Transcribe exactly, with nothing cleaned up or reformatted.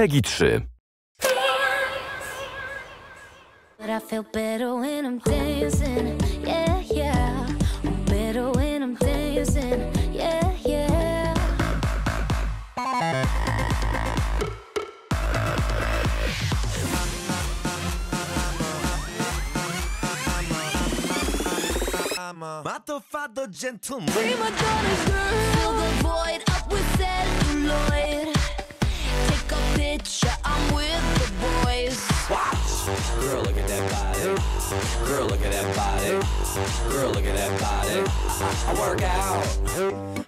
Peggy trzy. But I feel better when I'm dancing, yeah, yeah. I'm better when I'm dancing, yeah, yeah. I'm a motherfucker gentleman. Prima donna girl, fill the void up with celluloid. Take a picture, I'm with the boys. Girl, look at that body. Girl, look at that body. Girl, look at that body. I, I work out.